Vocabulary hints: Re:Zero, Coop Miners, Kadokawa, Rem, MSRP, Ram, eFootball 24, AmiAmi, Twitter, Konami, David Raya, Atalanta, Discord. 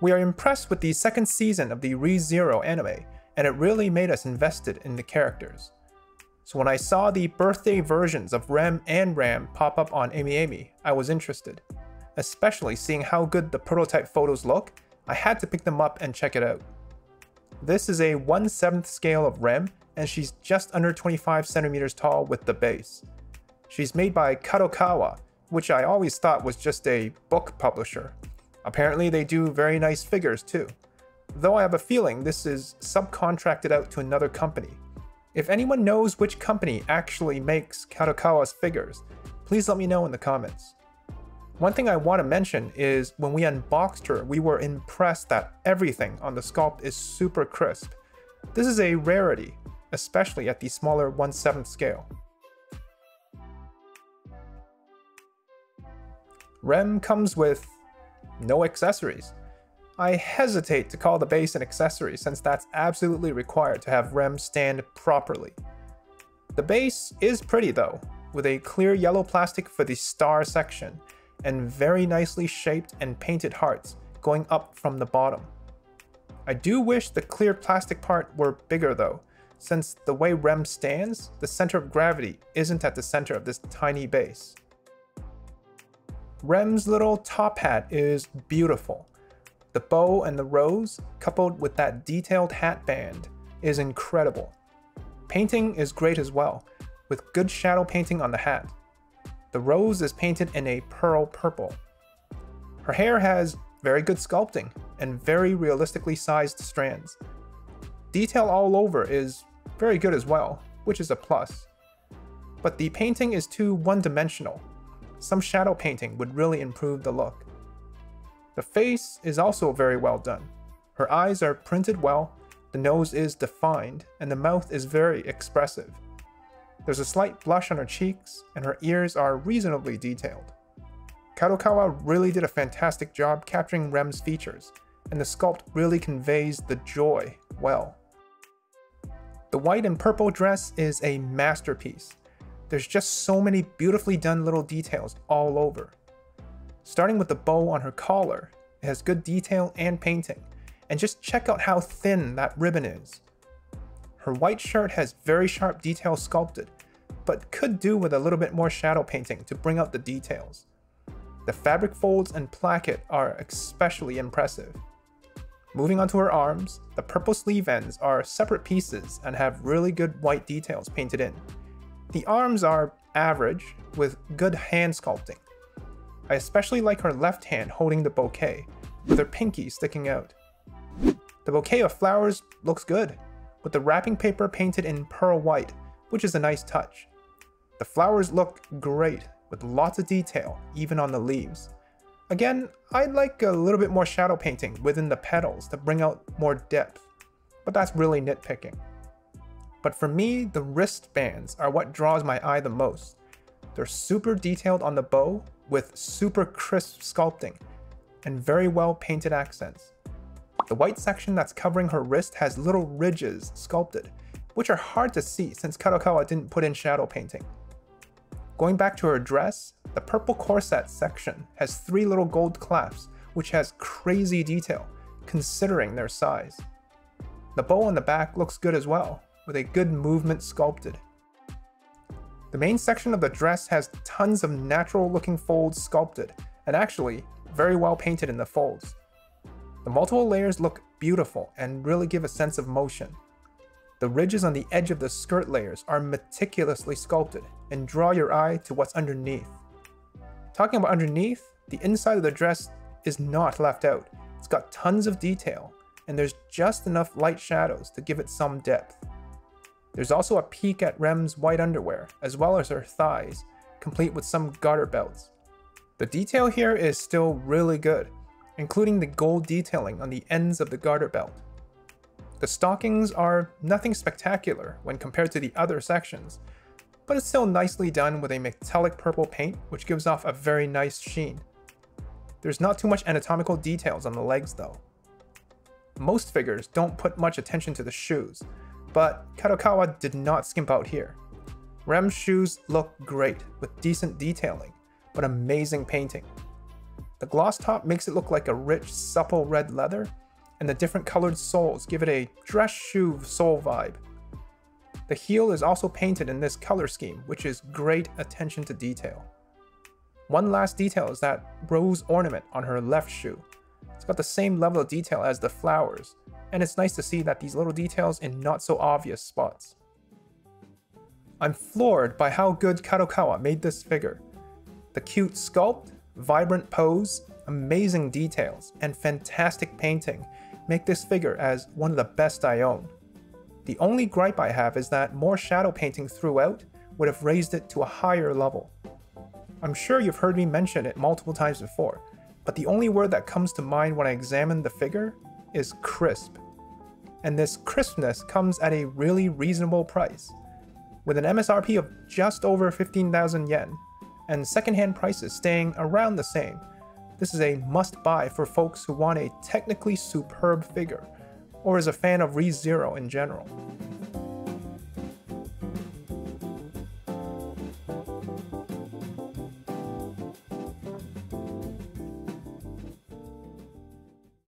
We are impressed with the second season of the Re:Zero anime, and it really made us invested in the characters. So when I saw the birthday versions of Rem and Ram pop up on AmiAmi, I was interested. Especially seeing how good the prototype photos look, I had to pick them up and check it out. This is a 1/7 scale of Rem, and she's just under 25 centimeters tall with the base. She's made by Kadokawa, which I always thought was just a book publisher. Apparently they do very nice figures too, though I have a feeling this is subcontracted out to another company. If anyone knows which company actually makes Kadokawa's figures, please let me know in the comments. One thing I want to mention is when we unboxed her, we were impressed that everything on the sculpt is super crisp. This is a rarity, especially at the smaller 1/7 scale. Rem comes with no accessories. I hesitate to call the base an accessory since that's absolutely required to have Rem stand properly. The base is pretty though, with a clear yellow plastic for the star section, and very nicely shaped and painted hearts going up from the bottom. I do wish the clear plastic part were bigger though, since the way Rem stands, the center of gravity isn't at the center of this tiny base. Rem's little top hat is beautiful. The bow and the rose, coupled with that detailed hat band, is incredible. Painting is great as well, with good shadow painting on the hat. The rose is painted in a pearl purple. Her hair has very good sculpting and very realistically sized strands. Detail all over is very good as well, which is a plus. But the painting is too one-dimensional. Some shadow painting would really improve the look. The face is also very well done. Her eyes are printed well, the nose is defined, and the mouth is very expressive. There's a slight blush on her cheeks, and her ears are reasonably detailed. Kadokawa really did a fantastic job capturing Rem's features, and the sculpt really conveys the joy well. The white and purple dress is a masterpiece. There's just so many beautifully done little details all over. Starting with the bow on her collar, it has good detail and painting, and just check out how thin that ribbon is. Her white shirt has very sharp detail sculpted, but could do with a little bit more shadow painting to bring out the details. The fabric folds and placket are especially impressive. Moving on to her arms, the purple sleeve ends are separate pieces and have really good white details painted in. The arms are average, with good hand sculpting. I especially like her left hand holding the bouquet, with her pinky sticking out. The bouquet of flowers looks good, with the wrapping paper painted in pearl white, which is a nice touch. The flowers look great, with lots of detail, even on the leaves. Again, I'd like a little bit more shadow painting within the petals to bring out more depth, but that's really nitpicking. But for me, the wristbands are what draws my eye the most. They're super detailed on the bow, with super crisp sculpting, and very well painted accents. The white section that's covering her wrist has little ridges sculpted, which are hard to see since Kadokawa didn't put in shadow painting. Going back to her dress, the purple corset section has three little gold clasps, which has crazy detail, considering their size. The bow on the back looks good as well, with a good movement sculpted. The main section of the dress has tons of natural looking folds sculpted, and actually very well painted in the folds. The multiple layers look beautiful and really give a sense of motion. The ridges on the edge of the skirt layers are meticulously sculpted and draw your eye to what's underneath. Talking about underneath, the inside of the dress is not left out. It's got tons of detail, and there's just enough light shadows to give it some depth. There's also a peek at Rem's white underwear, as well as her thighs, complete with some garter belts. The detail here is still really good, including the gold detailing on the ends of the garter belt. The stockings are nothing spectacular when compared to the other sections, but it's still nicely done with a metallic purple paint, which gives off a very nice sheen. There's not too much anatomical details on the legs though. Most figures don't put much attention to the shoes, but Kadokawa did not skimp out here. Rem's shoes look great with decent detailing, but amazing painting. The gloss top makes it look like a rich, supple red leather, and the different colored soles give it a dress shoe sole vibe. The heel is also painted in this color scheme, which is great attention to detail. One last detail is that rose ornament on her left shoe. It's got the same level of detail as the flowers, and it's nice to see that these little details in not so obvious spots. I'm floored by how good Kadokawa made this figure. The cute sculpt, vibrant pose, amazing details, and fantastic painting make this figure as one of the best I own. The only gripe I have is that more shadow painting throughout would have raised it to a higher level. I'm sure you've heard me mention it multiple times before, but the only word that comes to mind when I examine the figure is crisp. And this crispness comes at a really reasonable price. With an MSRP of just over 15,000 yen, and secondhand prices staying around the same, this is a must-buy for folks who want a technically superb figure, or is a fan of Re:Zero in general.